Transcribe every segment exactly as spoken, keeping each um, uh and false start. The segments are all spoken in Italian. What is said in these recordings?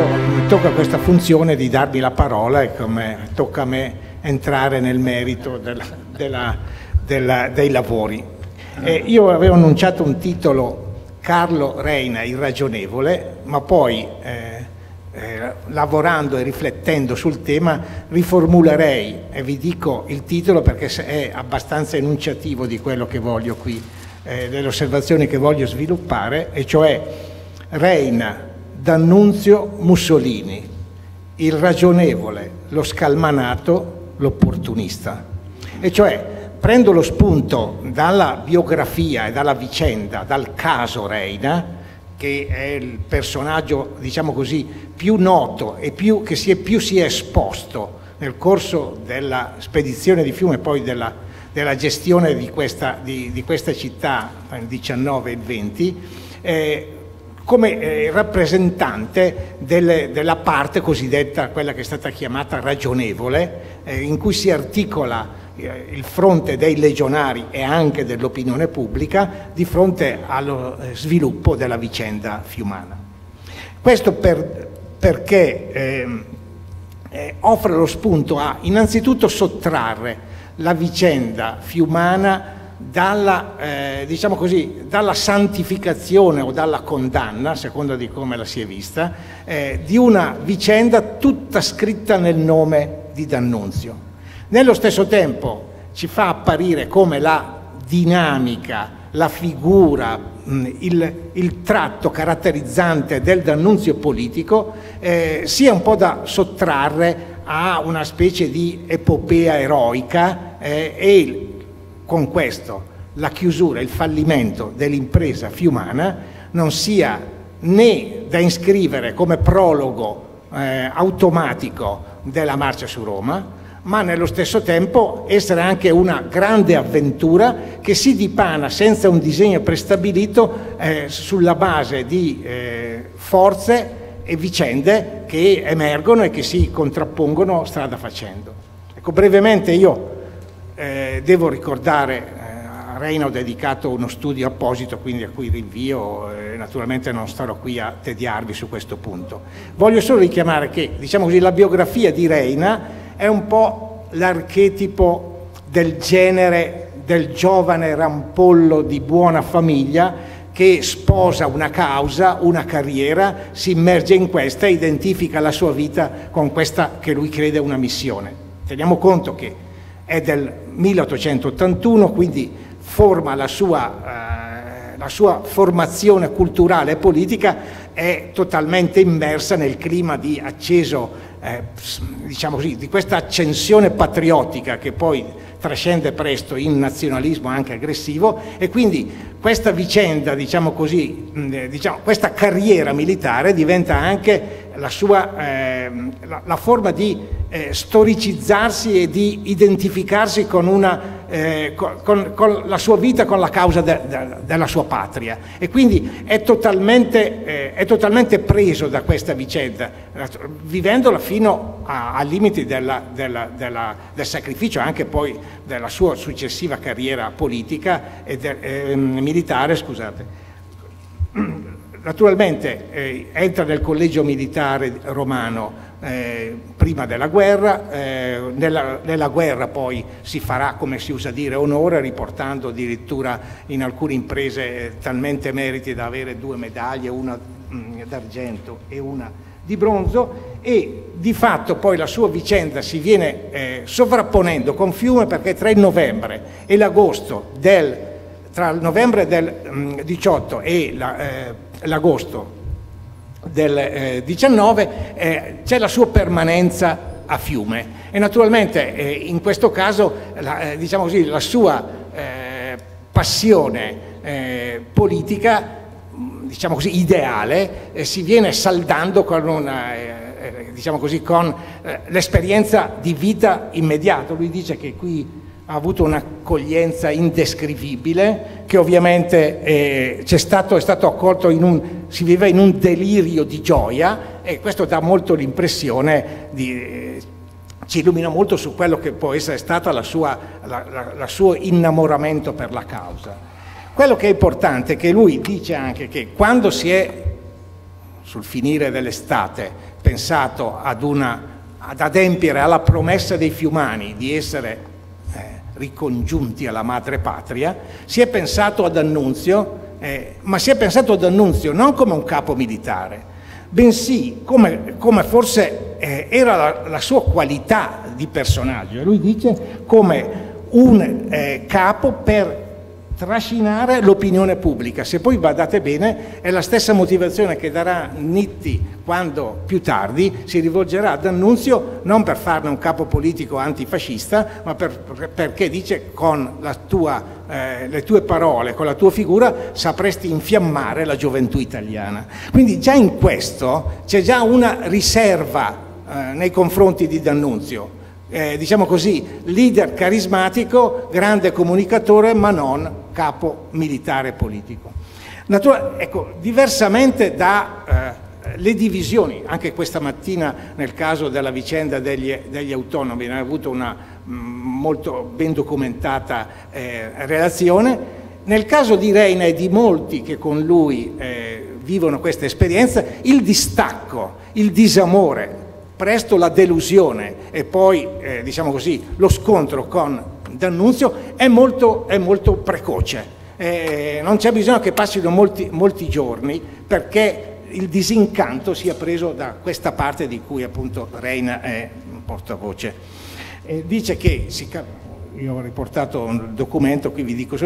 adesso mi tocca questa funzione di darvi la parola e come tocca a me entrare nel merito della, della, della, dei lavori. Eh, io avevo annunciato un titolo, Carlo Reina irragionevole, ma poi eh, eh, lavorando e riflettendo sul tema riformulerei, e vi dico il titolo perché è abbastanza enunciativo di quello che voglio qui, eh, delle osservazioni che voglio sviluppare, e cioè Reina, D'Annunzio, Mussolini, il ragionevole, lo scalmanato, l'opportunista. E cioè prendo lo spunto dalla biografia e dalla vicenda, dal caso Reina, che è il personaggio, diciamo così, più noto e più, che si è, più si è esposto nel corso della spedizione di Fiume e poi della, della gestione di questa, di, di questa città nel diciannove e venti, eh, come eh, rappresentante del, della parte cosiddetta, quella che è stata chiamata ragionevole, eh, in cui si articola il fronte dei legionari e anche dell'opinione pubblica di fronte allo sviluppo della vicenda fiumana. Questo per, perché eh, eh, offre lo spunto a innanzitutto sottrarre la vicenda fiumana dalla, eh, diciamo così, dalla santificazione o dalla condanna, a seconda di come la si è vista, eh, di una vicenda tutta scritta nel nome di D'Annunzio. Nello stesso tempo ci fa apparire come la dinamica, la figura, il, il tratto caratterizzante del D'Annunzio politico eh, sia un po' da sottrarre a una specie di epopea eroica eh, e con questo la chiusura, il fallimento dell'impresa fiumana non sia né da iscrivere come prologo eh, automatico della marcia su Roma, ma nello stesso tempo essere anche una grande avventura che si dipana senza un disegno prestabilito eh, sulla base di eh, forze e vicende che emergono e che si contrappongono strada facendo. Ecco, brevemente io eh, devo ricordare, eh, a Reina ho dedicato uno studio apposito, quindi a cui rinvio, eh, naturalmente non starò qui a tediarvi su questo punto. Voglio solo richiamare che, diciamo così, la biografia di Reina è un po' l'archetipo del genere del giovane rampollo di buona famiglia che sposa una causa, una carriera, si immerge in questa e identifica la sua vita con questa che lui crede una missione. Teniamo conto che è del milleottocentottantuno, quindi forma la sua, eh, la sua formazione culturale e politica è totalmente immersa nel clima di acceso, Eh, diciamo così, di questa accensione patriottica che poi trascende presto in nazionalismo anche aggressivo, e quindi questa vicenda, diciamo così, mh, diciamo, questa carriera militare diventa anche la sua eh, la, la forma di eh, storicizzarsi e di identificarsi con una Eh, con, con la sua vita, con la causa de, de, della sua patria, e quindi è totalmente, eh, è totalmente preso da questa vicenda, vivendola fino al limite della, della, della, del sacrificio anche poi della sua successiva carriera politica e de, eh, militare, scusate. Naturalmente eh, entra nel collegio militare romano Eh, prima della guerra, eh, nella, nella guerra poi si farà, come si usa dire, onore, riportando addirittura in alcune imprese talmente meriti da avere due medaglie, una mh, d'argento e una di bronzo, e di fatto poi la sua vicenda si viene eh, sovrapponendo con Fiume, perché tra il novembre e l'agosto del tra il novembre del mh, diciotto e la, eh, l'agosto del eh, diciannove eh, c'è la sua permanenza a Fiume, e naturalmente eh, in questo caso la, eh, diciamo così, la sua eh, passione eh, politica, diciamo così, ideale eh, si viene saldando con una eh, eh, diciamo così, con eh, l'esperienza di vita immediata. Lui dice che qui ha avuto un'accoglienza indescrivibile, che ovviamente eh, c'è stato, è stato accolto in un, si viveva in un delirio di gioia, e questo dà molto l'impressione di, eh, ci illumina molto su quello che può essere stato la sua, la, la, la suo innamoramento per la causa. Quello che è importante è che lui dice anche che quando si è sul finire dell'estate, pensato ad, una, ad adempiere alla promessa dei fiumani di essere eh, ricongiunti alla madre patria, si è pensato ad D'Annunzio, eh, ma si è pensato ad D'Annunzio non come un capo militare, bensì come, come forse eh, era la, la sua qualità di personaggio. E lui dice come un eh, capo per trascinare l'opinione pubblica. Se poi guardate bene, è la stessa motivazione che darà Nitti quando più tardi si rivolgerà ad D'Annunzio, non per farne un capo politico antifascista, ma per, per, perché dice: con la tua, eh, le tue parole, con la tua figura sapresti infiammare la gioventù italiana. Quindi già in questo c'è già una riserva eh, nei confronti di D'Annunzio. Eh, diciamo così, leader carismatico, grande comunicatore, ma non capo militare politico. Natura, ecco, diversamente da eh, le divisioni, anche questa mattina nel caso della vicenda degli, degli autonomi, ne ha avuto una mh, molto ben documentata eh, relazione. Nel caso di Reina e di molti che con lui eh, vivono questa esperienza, il distacco, il disamore, presto la delusione e poi, eh, diciamo così, lo scontro con D'Annunzio è molto, è molto precoce. Eh, non c'è bisogno che passino molti, molti giorni perché il disincanto sia preso da questa parte di cui appunto Reina è portavoce. Eh, dice che, si, io ho riportato un documento, qui vi dico,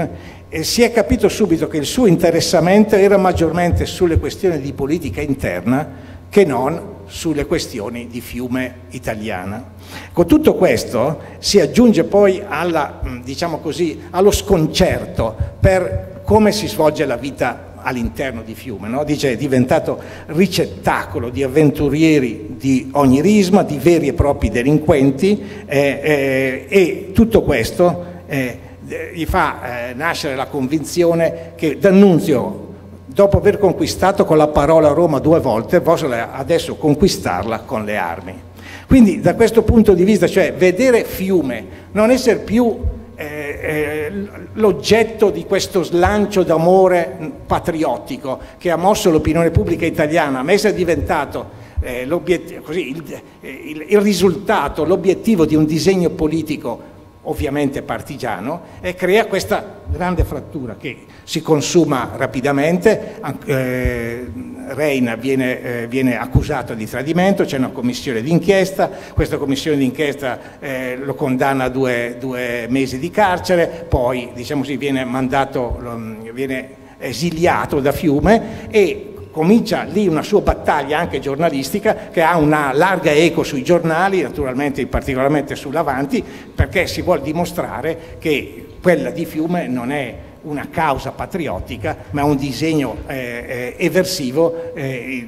eh, si è capito subito che il suo interessamento era maggiormente sulle questioni di politica interna che non sulle questioni di Fiume italiana. Con tutto questo si aggiunge poi alla, diciamo così, allo sconcerto per come si svolge la vita all'interno di Fiume, no? Dice: è diventato ricettacolo di avventurieri di ogni risma, di veri e propri delinquenti, eh, eh, e tutto questo eh, gli fa eh, nascere la convinzione che D'Annunzio, dopo aver conquistato con la parola Roma due volte, possa adesso conquistarla con le armi. Quindi da questo punto di vista, cioè vedere Fiume non essere più eh, eh, l'oggetto di questo slancio d'amore patriottico che ha mosso l'opinione pubblica italiana, ma essere diventato eh, così, il, il, il risultato, l'obiettivo di un disegno politico ovviamente partigiano, e crea questa grande frattura che si consuma rapidamente. eh, Reina viene, eh, viene accusato di tradimento, c'è una commissione d'inchiesta, questa commissione d'inchiesta eh, lo condanna a due, due mesi di carcere, poi diciamo così, viene mandato, viene esiliato da Fiume e comincia lì una sua battaglia anche giornalistica che ha una larga eco sui giornali, naturalmente particolarmente sull'Avanti, perché si vuol dimostrare che quella di Fiume non è una causa patriottica, ma un disegno eh, eh, eversivo eh,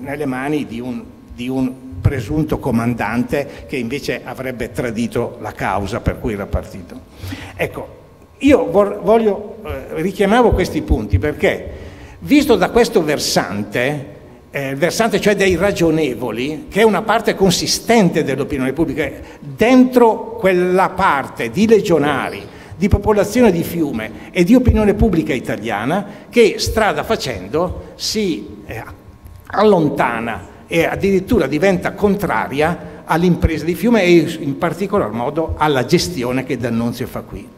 nelle mani di un, di un presunto comandante che invece avrebbe tradito la causa per cui era partito. Ecco, io voglio, eh, richiamavo questi punti perché, visto da questo versante, eh, il versante cioè dei ragionevoli, che è una parte consistente dell'opinione pubblica, dentro quella parte di legionari, di popolazione di Fiume e di opinione pubblica italiana, che strada facendo si eh, allontana e addirittura diventa contraria all'impresa di Fiume e in particolar modo alla gestione che D'Annunzio fa qui.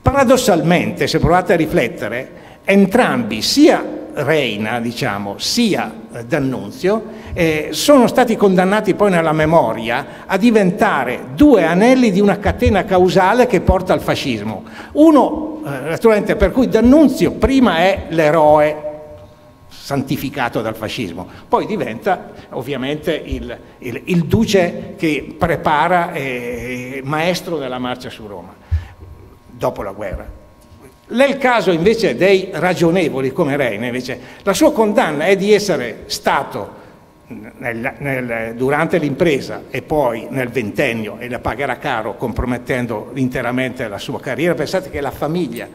Paradossalmente, se provate a riflettere, entrambi, sia Reina, diciamo, sia D'Annunzio, eh, sono stati condannati poi nella memoria a diventare due anelli di una catena causale che porta al fascismo. Uno, eh, naturalmente, per cui D'Annunzio prima è l'eroe santificato dal fascismo, poi diventa ovviamente il, il, il duce che prepara eh, maestro della marcia su Roma dopo la guerra. Nel caso invece dei ragionevoli come Reina, invece, la sua condanna è di essere stato nel, nel, durante l'impresa e poi nel ventennio, e la pagherà caro compromettendo interamente la sua carriera. Pensate che la famiglia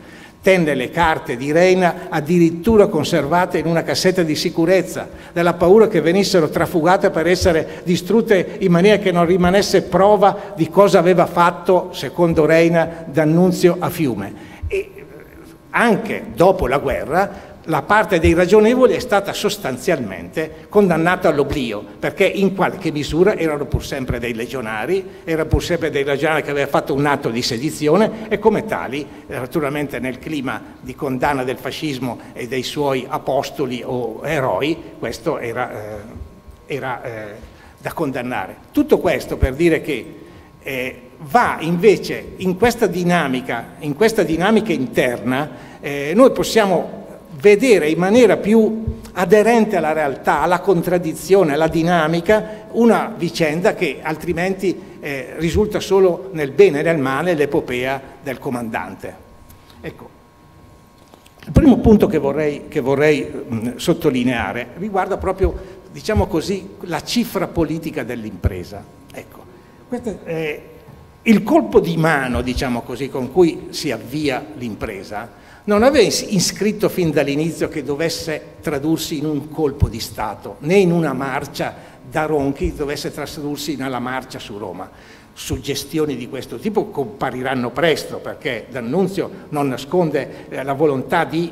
tenne le carte di Reina addirittura conservate in una cassetta di sicurezza, dalla paura che venissero trafugate per essere distrutte in maniera che non rimanesse prova di cosa aveva fatto, secondo Reina, D'Annunzio a Fiume. E anche dopo la guerra, la parte dei ragionevoli è stata sostanzialmente condannata all'oblio, perché in qualche misura erano pur sempre dei legionari, erano pur sempre dei ragionari che avevano fatto un atto di sedizione e come tali, naturalmente nel clima di condanna del fascismo e dei suoi apostoli o eroi, questo era, eh, era eh, da condannare. Tutto questo per dire che eh, va invece in questa dinamica, in questa dinamica interna, eh, noi possiamo vedere in maniera più aderente alla realtà, alla contraddizione, alla dinamica, una vicenda che altrimenti eh, risulta solo nel bene e nel male l'epopea del comandante. Ecco, il primo punto che vorrei, che vorrei mh, sottolineare riguarda proprio, diciamo così, la cifra politica dell'impresa. Ecco, questo è il colpo di mano, diciamo così, con cui si avvia l'impresa. Non aveva iscritto fin dall'inizio che dovesse tradursi in un colpo di Stato, né in una marcia da Ronchi dovesse tradursi in una marcia su Roma. Suggestioni di questo tipo compariranno presto, perché D'Annunzio non nasconde la volontà di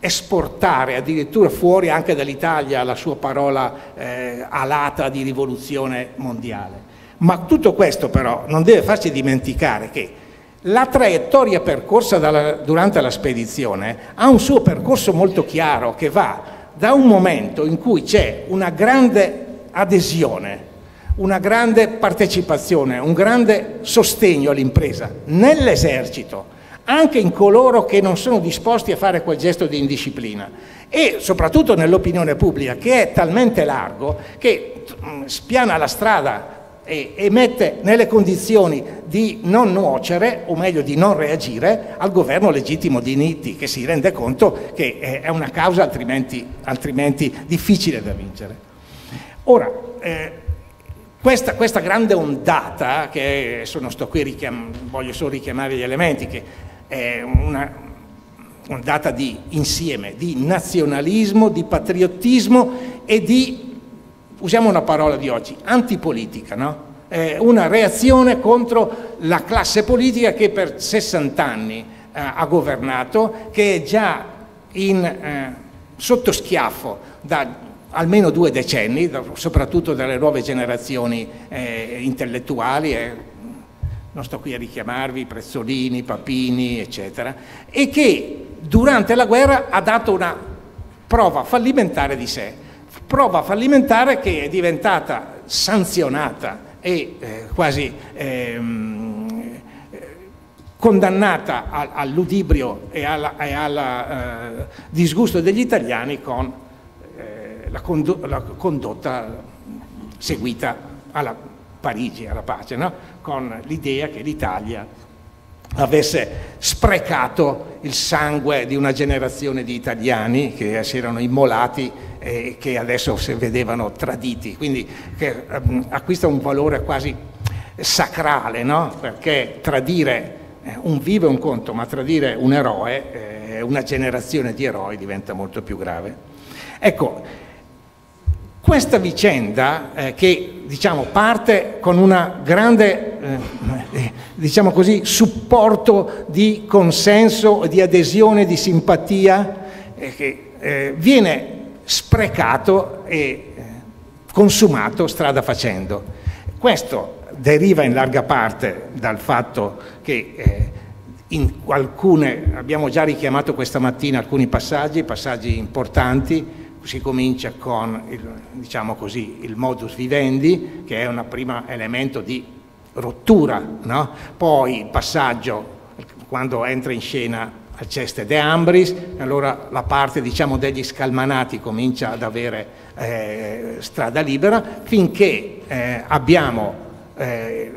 esportare addirittura fuori anche dall'Italia la sua parola eh, alata di rivoluzione mondiale. Ma tutto questo però non deve farci dimenticare che la traiettoria percorsa dalla, durante la spedizione ha un suo percorso molto chiaro che va da un momento in cui c'è una grande adesione, una grande partecipazione, un grande sostegno all'impresa nell'esercito, anche in coloro che non sono disposti a fare quel gesto di indisciplina e soprattutto nell'opinione pubblica che è talmente largo che spiana la strada e mette nelle condizioni di non nuocere, o meglio di non reagire, al governo legittimo di Nitti, che si rende conto che è una causa altrimenti, altrimenti difficile da vincere. Ora, eh, questa, questa grande ondata, che adesso non sto qui, richiam, voglio solo richiamare gli elementi, che è una ondata di insieme, di nazionalismo, di patriottismo e di, usiamo una parola di oggi, antipolitica, no? Eh, una reazione contro la classe politica che per sessanta anni eh, ha governato, che è già in, eh, sotto schiaffo da almeno due decenni, da, soprattutto dalle nuove generazioni eh, intellettuali, eh, non sto qui a richiamarvi, Prezzolini, Papini, eccetera, e che durante la guerra ha dato una prova fallimentare di sé. Prova fallimentare che è diventata sanzionata e eh, quasi ehm, condannata al, al ludibrio e al eh, disgusto degli italiani con eh, la, condo la condotta seguita alla Parigi, alla pace, no? Con l'idea che l'Italia avesse sprecato il sangue di una generazione di italiani che si erano immolati e che adesso si vedevano traditi, quindi che um, acquista un valore quasi sacrale, no? Perché tradire un vivo è un conto, ma tradire un eroe, eh, una generazione di eroi diventa molto più grave. Ecco, questa vicenda eh, che diciamo parte con una grande eh, diciamo così supporto di consenso, di adesione, di simpatia eh, che eh, viene sprecato e consumato strada facendo. Questo deriva in larga parte dal fatto che eh, in alcune, abbiamo già richiamato questa mattina alcuni passaggi, passaggi importanti, si comincia con il, diciamo così, il modus vivendi, che è un primo elemento di rottura, no? Poi il passaggio quando entra in scena Alceste de Ambris, allora la parte diciamo degli scalmanati comincia ad avere eh, strada libera, finché eh, abbiamo eh,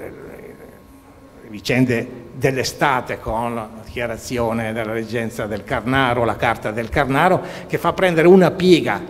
le vicende dell'estate con la dichiarazione della reggenza del Carnaro, la carta del Carnaro, che fa prendere una piega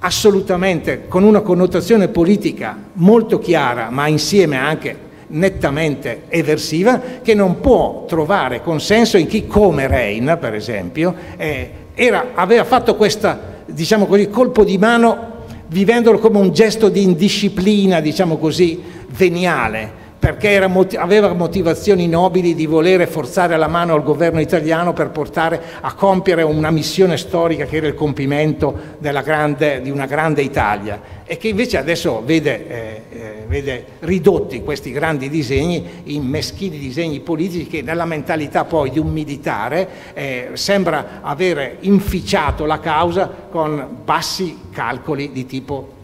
assolutamente con una connotazione politica molto chiara, ma insieme anche nettamente eversiva, che non può trovare consenso in chi come Reina, per esempio, eh, era, aveva fatto questa, diciamo così, colpo di mano vivendolo come un gesto di indisciplina, diciamo così, veniale, perché era, aveva motivazioni nobili di volere forzare la mano al governo italiano per portare a compiere una missione storica che era il compimento della grande, di una grande Italia, e che invece adesso vede, eh, eh, vede ridotti questi grandi disegni in meschini disegni politici che nella mentalità poi di un militare eh, sembra avere inficiato la causa con bassi calcoli di tipo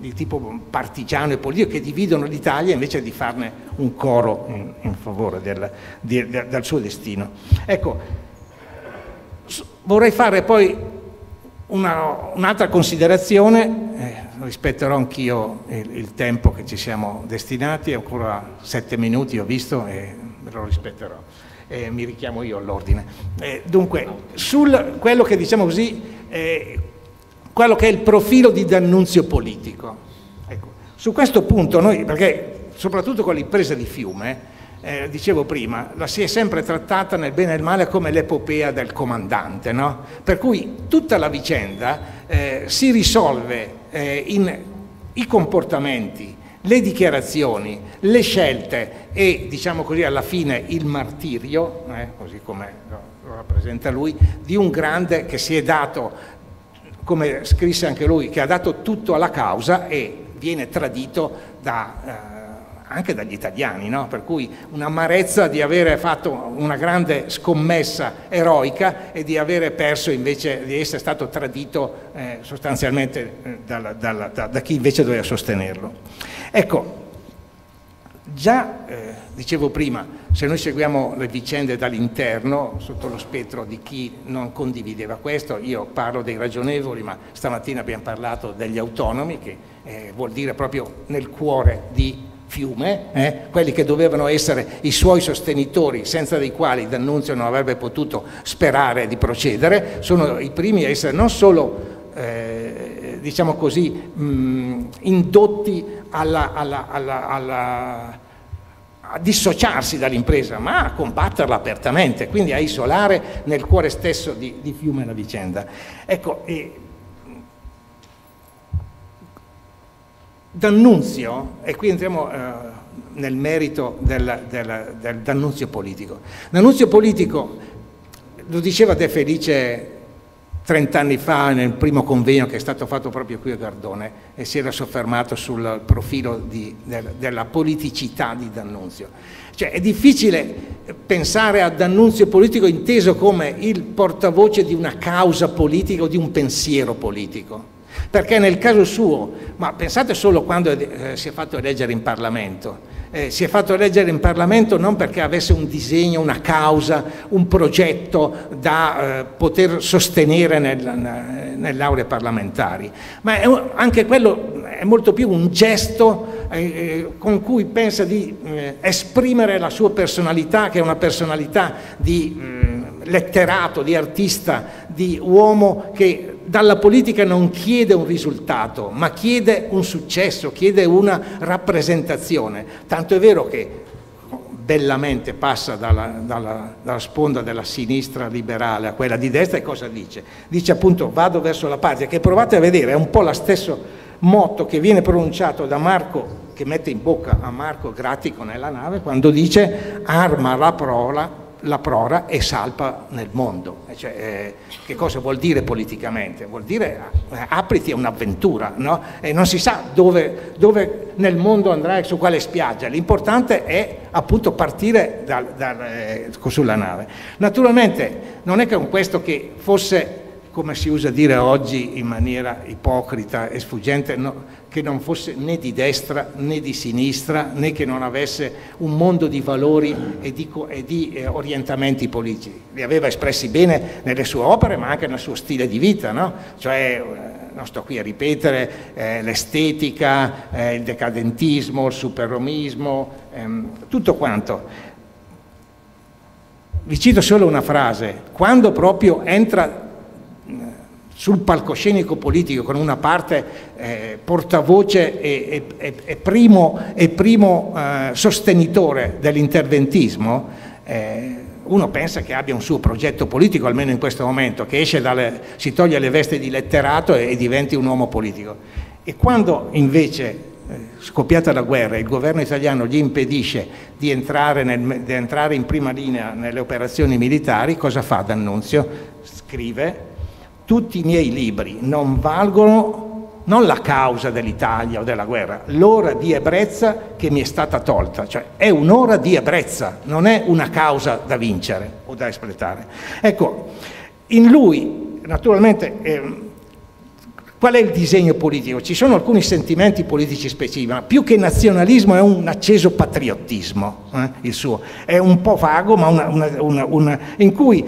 di tipo partigiano e politico, che dividono l'Italia invece di farne un coro in, in favore del, di, del suo destino. Ecco, vorrei fare poi una, un'altra considerazione, eh, rispetterò anch'io il, il tempo che ci siamo destinati, ancora sette minuti ho visto e lo rispetterò, eh, mi richiamo io all'ordine. Eh, dunque, sul quello che diciamo così... Eh, quello che è il profilo di D'Annunzio politico. Ecco, su questo punto noi, perché soprattutto con l'impresa di Fiume, eh, dicevo prima, la si è sempre trattata nel bene e nel male come l'epopea del comandante, no? Per cui tutta la vicenda eh, si risolve eh, in i comportamenti, le dichiarazioni, le scelte e, diciamo così, alla fine il martirio, eh, così come lo rappresenta lui, di un grande che si è dato, come scrisse anche lui, che ha dato tutto alla causa e viene tradito da, eh, anche dagli italiani, no? Per cui un'amarezza di avere fatto una grande scommessa eroica e di avere perso invece, di essere stato tradito eh, sostanzialmente eh, dalla, dalla, da, da chi invece doveva sostenerlo. Ecco, già eh, dicevo prima, se noi seguiamo le vicende dall'interno, sotto lo spettro di chi non condivideva questo, io parlo dei ragionevoli, ma stamattina abbiamo parlato degli autonomi, che eh, vuol dire proprio nel cuore di Fiume, eh, quelli che dovevano essere i suoi sostenitori, senza dei quali D'Annunzio non avrebbe potuto sperare di procedere, sono i primi a essere non solo... Eh, diciamo così, mh, indotti alla, alla, alla, alla, a dissociarsi dall'impresa, ma a combatterla apertamente, quindi a isolare nel cuore stesso di, di Fiume la vicenda. Ecco, e D'Annunzio, e qui entriamo eh, nel merito del, del, del D'Annunzio politico. D'Annunzio politico, lo diceva De Felice trent'anni fa nel primo convegno che è stato fatto proprio qui a Gardone, e si era soffermato sul profilo di, del, della politicità di D'Annunzio. Cioè è difficile pensare a D'Annunzio politico inteso come il portavoce di una causa politica o di un pensiero politico, perché nel caso suo, ma pensate solo quando eh, si è fatto eleggere in Parlamento, eh, si è fatto eleggere in Parlamento non perché avesse un disegno, una causa, un progetto da eh, poter sostenere nel, nelle aule parlamentari, ma è un, anche quello è molto più un gesto eh, con cui pensa di eh, esprimere la sua personalità, che è una personalità di eh, letterato, di artista, di uomo che dalla politica non chiede un risultato, ma chiede un successo, chiede una rappresentazione. Tanto è vero che bellamente passa dalla, dalla, dalla sponda della sinistra liberale a quella di destra, e cosa dice? Dice appunto vado verso la patria, che provate a vedere, è un po' lo stesso motto che viene pronunciato da Marco, che mette in bocca a Marco Gratico nella nave, quando dice arma la prora, la prora e salpa nel mondo. Cioè, eh, che cosa vuol dire politicamente? Vuol dire eh, apriti a un'avventura, no? E non si sa dove, dove nel mondo andrai, su quale spiaggia, l'importante è appunto partire dal, dal, eh, sulla nave. Naturalmente non è che con questo che fosse, come si usa dire oggi in maniera ipocrita e sfuggente, no, che non fosse né di destra né di sinistra, né che non avesse un mondo di valori e di, e di eh, orientamenti politici. Li aveva espressi bene nelle sue opere, ma anche nel suo stile di vita, no? Cioè, eh, non sto qui a ripetere, eh, l'estetica, eh, il decadentismo, il superomismo, ehm, tutto quanto. Vi cito solo una frase, quando proprio entra sul palcoscenico politico con una parte eh, portavoce e, e, e primo, e primo eh, sostenitore dell'interventismo, eh, uno pensa che abbia un suo progetto politico, almeno in questo momento, che esce dalle, si toglie le vesti di letterato e, e diventi un uomo politico. E quando invece scoppiata la guerra, il governo italiano gli impedisce di entrare, nel, di entrare in prima linea nelle operazioni militari, cosa fa D'Annunzio? Scrive: tutti i miei libri non valgono non la causa dell'Italia o della guerra, l'ora di ebbrezza che mi è stata tolta, cioè è un'ora di ebbrezza, non è una causa da vincere o da espletare. Ecco, in lui naturalmente... Eh, Qual è il disegno politico? Ci sono alcuni sentimenti politici specifici, ma più che nazionalismo è un acceso patriottismo, eh, il suo. È un po' vago, ma una, una, una, una, in cui,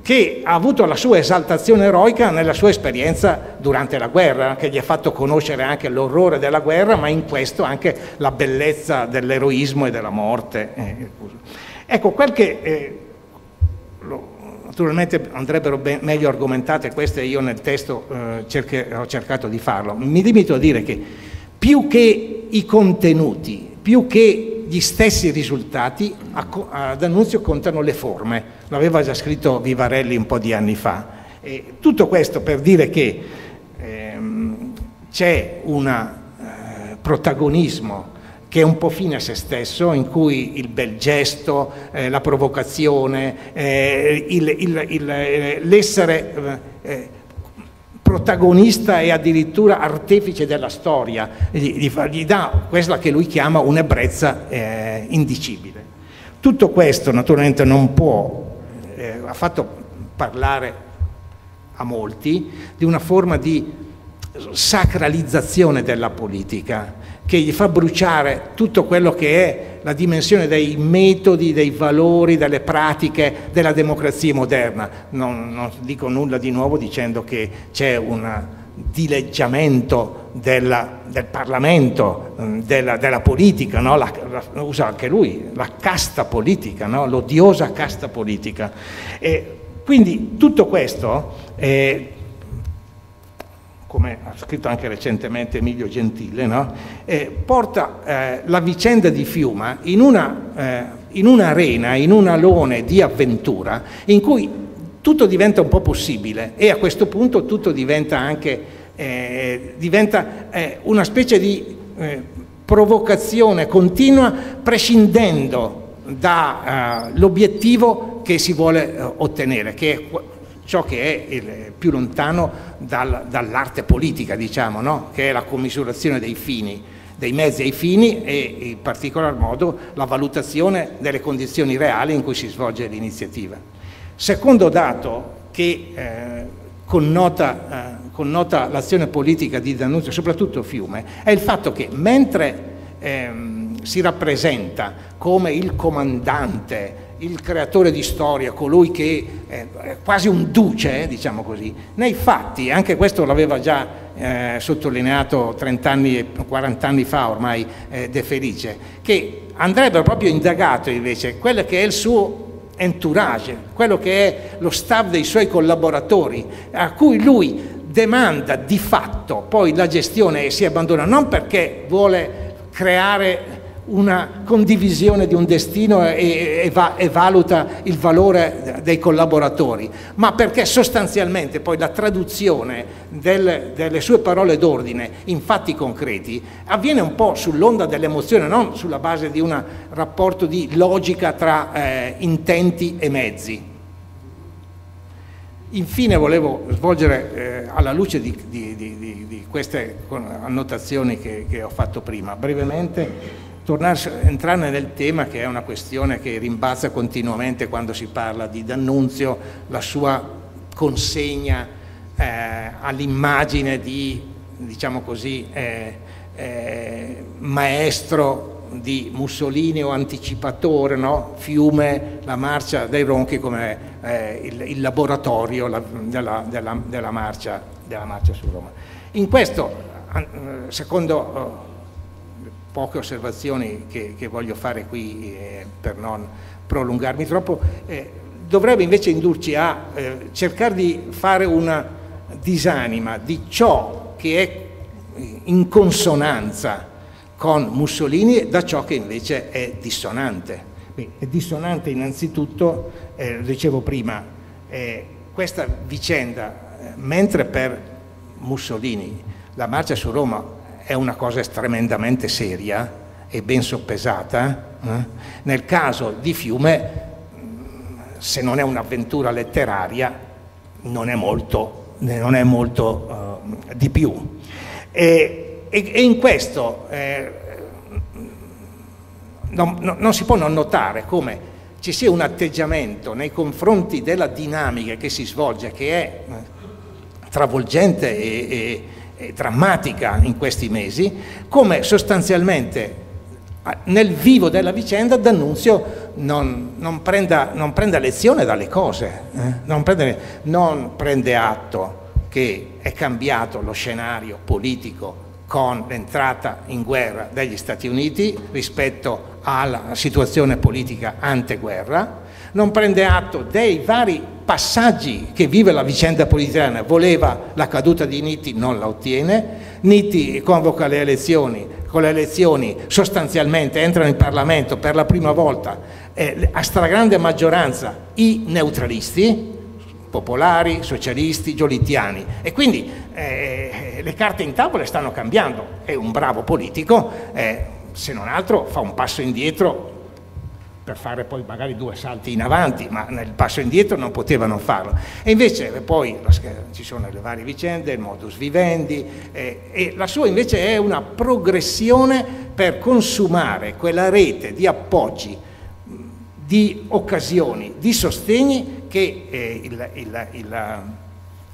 che ha avuto la sua esaltazione eroica nella sua esperienza durante la guerra, che gli ha fatto conoscere anche l'orrore della guerra, ma in questo anche la bellezza dell'eroismo e della morte. Eh, ecco, qualche... Eh, lo, Naturalmente andrebbero ben, meglio argomentate queste, io nel testo eh, cerche, ho cercato di farlo. Mi limito a dire che più che i contenuti, più che gli stessi risultati, ad D'Annunzio contano le forme. L'aveva già scritto Vivarelli un po' di anni fa. E tutto questo per dire che ehm, c'è un eh, protagonismo che è un po' fine a se stesso, in cui il bel gesto, eh, la provocazione, eh, l'essere eh, protagonista e addirittura artefice della storia, gli, gli dà quella che lui chiama un'ebbrezza eh, indicibile. Tutto questo naturalmente non può, eh, ha fatto parlare a molti di una forma di sacralizzazione della politica, che gli fa bruciare tutto quello che è la dimensione dei metodi, dei valori, delle pratiche della democrazia moderna. Non, non dico nulla di nuovo dicendo che c'è un dileggiamento della, del Parlamento, della, della politica, no? la, la, usa anche lui, la casta politica, no? L'odiosa casta politica. E quindi tutto questo... Eh, come ha scritto anche recentemente Emilio Gentile, no? eh, porta eh, la vicenda di Fiume in un'arena, eh, in, in un alone di avventura in cui tutto diventa un po' possibile, e a questo punto tutto diventa anche eh, diventa, eh, una specie di eh, provocazione continua, prescindendo dall'obiettivo eh, che si vuole eh, ottenere, che è ciò che è il più lontano dal, dall'arte politica, diciamo, no? Che è la commisurazione dei fini, dei mezzi ai fini, e in particolar modo la valutazione delle condizioni reali in cui si svolge l'iniziativa. Secondo dato che eh, connota, eh, connota l'azione politica di D'Annunzio, soprattutto Fiume, è il fatto che mentre ehm, si rappresenta come il comandante, il creatore di storia, colui che è quasi un duce, eh, diciamo così, nei fatti, anche questo l'aveva già eh, sottolineato trent'anni, quarant'anni fa ormai eh, De Felice, che andrebbero proprio indagato invece quello che è il suo entourage, quello che è lo staff dei suoi collaboratori, a cui lui demanda di fatto poi la gestione e si abbandona, non perché vuole creare una condivisione di un destino e, e, va, e valuta il valore dei collaboratori, ma perché sostanzialmente poi la traduzione del, delle sue parole d'ordine in fatti concreti avviene un po' sull'onda dell'emozione, non sulla base di un rapporto di logica tra eh, intenti e mezzi. Infine volevo svolgere, eh, alla luce di, di, di, di queste annotazioni che, che ho fatto prima, brevemente tornare, entrare nel tema, che è una questione che rimbalza continuamente quando si parla di D'Annunzio, la sua consegna eh, all'immagine di, diciamo così, eh, eh, maestro di Mussolini o anticipatore, no? Fiume, la marcia dei Ronchi come eh, il, il laboratorio la, della, della, della, marcia, della marcia su Roma. In questo, secondo poche osservazioni che, che voglio fare qui eh, per non prolungarmi troppo, eh, dovrebbe invece indurci a eh, cercare di fare una disanima di ciò che è in consonanza con Mussolini e da ciò che invece è dissonante. Quindi, è dissonante innanzitutto, eh, dicevo prima, eh, questa vicenda, eh, mentre per Mussolini la marcia su Roma è una cosa estremamente seria e ben soppesata. Eh? Nel caso di Fiume, se non è un'avventura letteraria, non è molto, non è molto uh, di più. E, e, e in questo eh, non, no, non si può non notare come ci sia un atteggiamento nei confronti della dinamica che si svolge, che è travolgente e, e, e drammatica in questi mesi, come sostanzialmente nel vivo della vicenda D'Annunzio non, non, prenda, non prende lezione dalle cose, eh? non, prende, non prende atto che è cambiato lo scenario politico con l'entrata in guerra degli Stati Uniti rispetto alla situazione politica anteguerra, non prende atto dei vari passaggi che vive la vicenda politica. Voleva la caduta di Nitti, non la ottiene. Nitti convoca le elezioni, con le elezioni sostanzialmente entrano in Parlamento per la prima volta eh, a stragrande maggioranza i neutralisti, popolari, socialisti, giolittiani, e quindi eh, le carte in tavola stanno cambiando. È un bravo politico, eh, se non altro fa un passo indietro per fare poi magari due salti in avanti, ma nel passo indietro non poteva non farlo. E invece poi ci sono le varie vicende, il modus vivendi, eh, e la sua invece è una progressione per consumare quella rete di appoggi, di occasioni, di sostegni che, eh, il, il, il,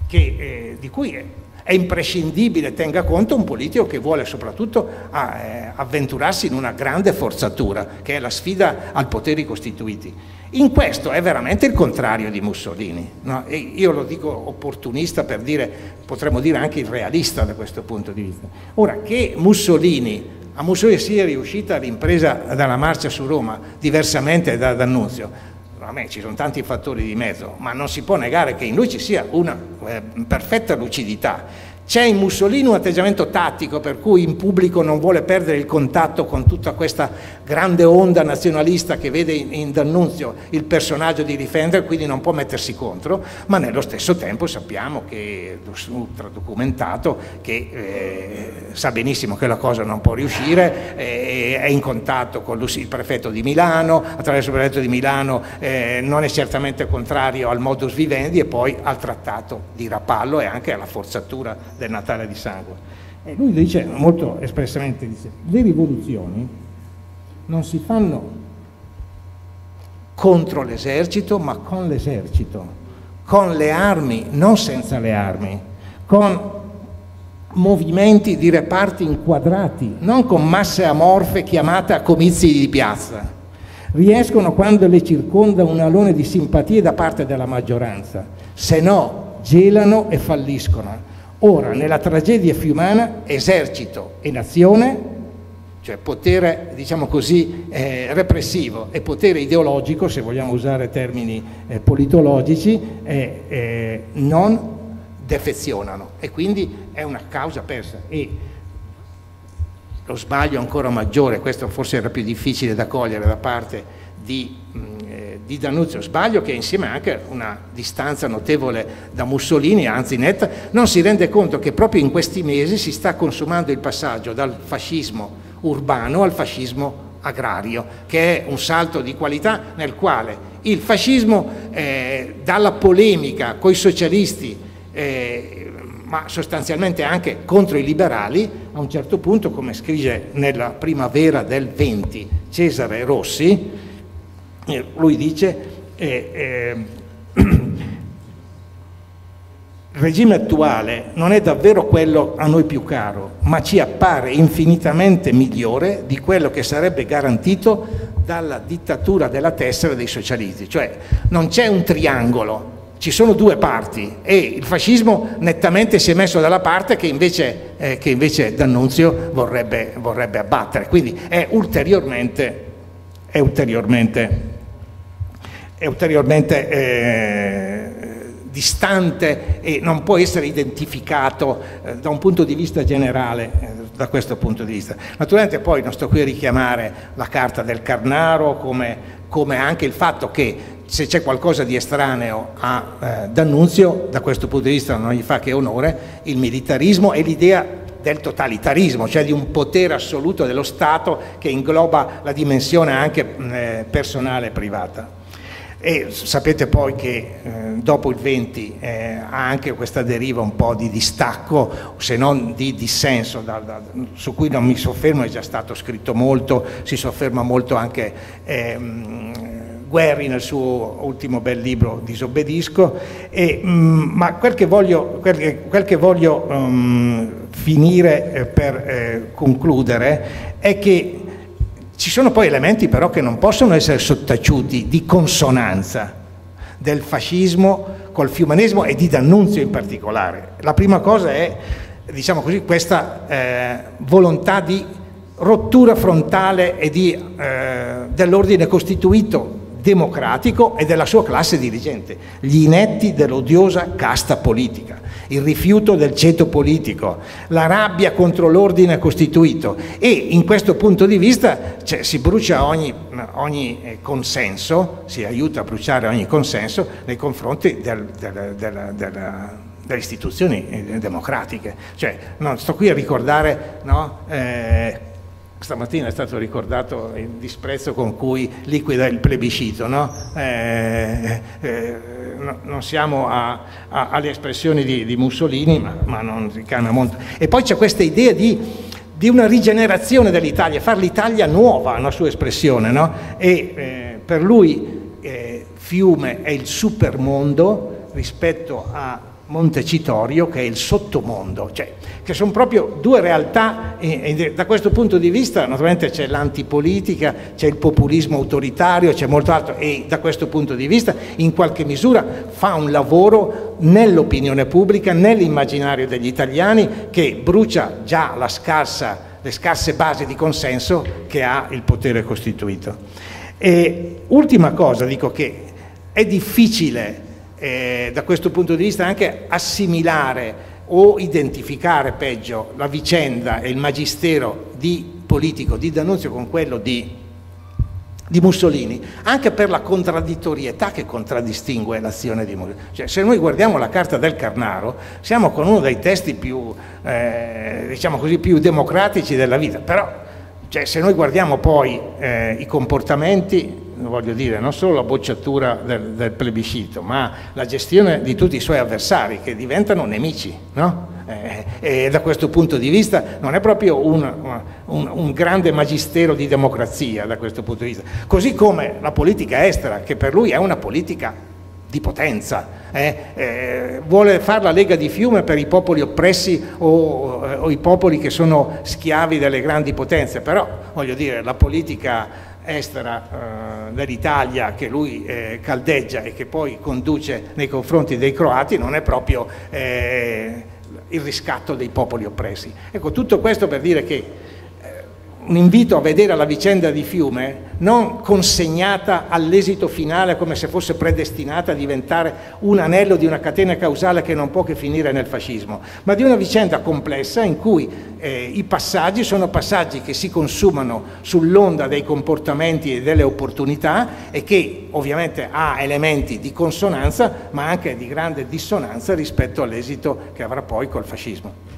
che, eh, di cui è, è imprescindibile tenga conto un politico che vuole soprattutto a, eh, avventurarsi in una grande forzatura, che è la sfida al potere costituiti. In questo è veramente il contrario di Mussolini, no? E io lo dico opportunista per dire, potremmo dire anche il realista da questo punto di vista. Ora, che Mussolini, a Mussolini sia riuscita l'impresa dalla marcia su Roma, diversamente da D'Annunzio, a me ci sono tanti fattori di mezzo, ma non si può negare che in lui ci sia una eh, perfetta lucidità. C'è in Mussolini un atteggiamento tattico, per cui in pubblico non vuole perdere il contatto con tutta questa grande onda nazionalista che vede in, in D'Annunzio il personaggio di difendere, quindi non può mettersi contro, ma nello stesso tempo sappiamo, che documentato, che eh, sa benissimo che la cosa non può riuscire, eh, è in contatto con il prefetto di Milano, attraverso il prefetto di Milano eh, non è certamente contrario al modus vivendi e poi al trattato di Rapallo e anche alla forzatura del Natale di sangue. E lui dice molto espressamente, dice, le rivoluzioni non si fanno contro l'esercito ma con l'esercito, con le armi, non senza le armi, con movimenti di reparti inquadrati, non con masse amorfe chiamate a comizi di piazza. Riescono quando le circonda un alone di simpatie da parte della maggioranza, se no gelano e falliscono. Ora, nella tragedia fiumana, esercito e nazione, cioè potere, diciamo così, eh, repressivo e potere ideologico, se vogliamo usare termini eh, politologici, eh, eh, non defezionano, e quindi è una causa persa. E lo sbaglio ancora maggiore, questo forse era più difficile da cogliere da parte di... di D'Annunzio, sbaglio che insieme anche una distanza notevole da Mussolini, anzi netta, non si rende conto che proprio in questi mesi si sta consumando il passaggio dal fascismo urbano al fascismo agrario, che è un salto di qualità nel quale il fascismo eh, dalla polemica coi socialisti eh, ma sostanzialmente anche contro i liberali, a un certo punto, come scrive nella primavera del venti Cesare Rossi, lui dice eh, eh, il regime attuale non è davvero quello a noi più caro, ma ci appare infinitamente migliore di quello che sarebbe garantito dalla dittatura della tessera dei socialisti. Cioè non c'è un triangolo, ci sono due parti, e il fascismo nettamente si è messo dalla parte che invece, eh, che invece D'Annunzio vorrebbe, vorrebbe abbattere, quindi è ulteriormente è ulteriormente, è ulteriormente eh, distante e non può essere identificato eh, da un punto di vista generale, eh, da questo punto di vista. Naturalmente poi non sto qui a richiamare la carta del Carnaro, come, come anche il fatto che se c'è qualcosa di estraneo a eh, D'Annunzio, da questo punto di vista non gli fa che onore, il militarismo e l'idea del totalitarismo, cioè di un potere assoluto dello Stato che ingloba la dimensione anche eh, personale e privata. E sapete poi che eh, dopo il venti eh, ha anche questa deriva un po' di distacco, se non di dissenso, da, da, su cui non mi soffermo, è già stato scritto molto, si sofferma molto anche eh, Guerri nel suo ultimo bel libro Disobbedisco, e, mh, ma quel che voglio, quel che, quel che voglio um, finire eh, per eh, concludere è che ci sono poi elementi però che non possono essere sottaciuti, di consonanza del fascismo col fiumanesimo e di D'Annunzio in particolare. La prima cosa è, diciamo così, questa eh, volontà di rottura frontale e di, eh, dell'ordine costituito democratico e della sua classe dirigente, gli inetti dell'odiosa casta politica, il rifiuto del ceto politico, la rabbia contro l'ordine costituito, e in questo punto di vista cioè, si brucia ogni, ogni consenso, si aiuta a bruciare ogni consenso nei confronti del, del, del, del, delle istituzioni democratiche. Cioè, non sto qui a ricordare, no, eh, stamattina è stato ricordato il disprezzo con cui liquida il plebiscito, no? Eh, eh, no, non siamo a, a, alle espressioni di, di Mussolini, ma, ma non ricana molto. E poi c'è questa idea di, di una rigenerazione dell'Italia, far l'Italia nuova, una sua espressione, no? E eh, per lui eh, Fiume è il supermondo rispetto a Montecitorio, che è il sottomondo, cioè che sono proprio due realtà, e, e da questo punto di vista naturalmente c'è l'antipolitica, c'è il populismo autoritario, c'è molto altro, e da questo punto di vista in qualche misura fa un lavoro nell'opinione pubblica, nell'immaginario degli italiani, che brucia già la scarsa, le scarse basi di consenso che ha il potere costituito. E ultima cosa, dico che è difficile Eh, da questo punto di vista anche assimilare o identificare, peggio, la vicenda e il magistero di politico di D'Annunzio con quello di, di Mussolini, anche per la contraddittorietà che contraddistingue l'azione di Mussolini. Cioè, se noi guardiamo la carta del Carnaro, siamo con uno dei testi più, eh, diciamo così, più democratici della vita, però cioè, se noi guardiamo poi eh, i comportamenti, voglio dire, non solo la bocciatura del, del plebiscito, ma la gestione di tutti i suoi avversari che diventano nemici, no? Eh, e da questo punto di vista non è proprio un, un, un grande magistero di democrazia, da questo punto di vista. Così come la politica estera, che per lui è una politica di potenza, eh, eh, vuole fare la Lega di Fiume per i popoli oppressi o, o, o i popoli che sono schiavi delle grandi potenze, però voglio dire, la politica estera eh, dell'Italia che lui eh, caldeggia e che poi conduce nei confronti dei croati non è proprio eh, il riscatto dei popoli oppressi. Ecco, tutto questo per dire che eh, un invito a vedere la vicenda di Fiume non consegnata all'esito finale come se fosse predestinata a diventare un anello di una catena causale che non può che finire nel fascismo, ma di una vicenda complessa in cui eh, i passaggi sono passaggi che si consumano sull'onda dei comportamenti e delle opportunità, e che ovviamente ha elementi di consonanza ma anche di grande dissonanza rispetto all'esito che avrà poi col fascismo.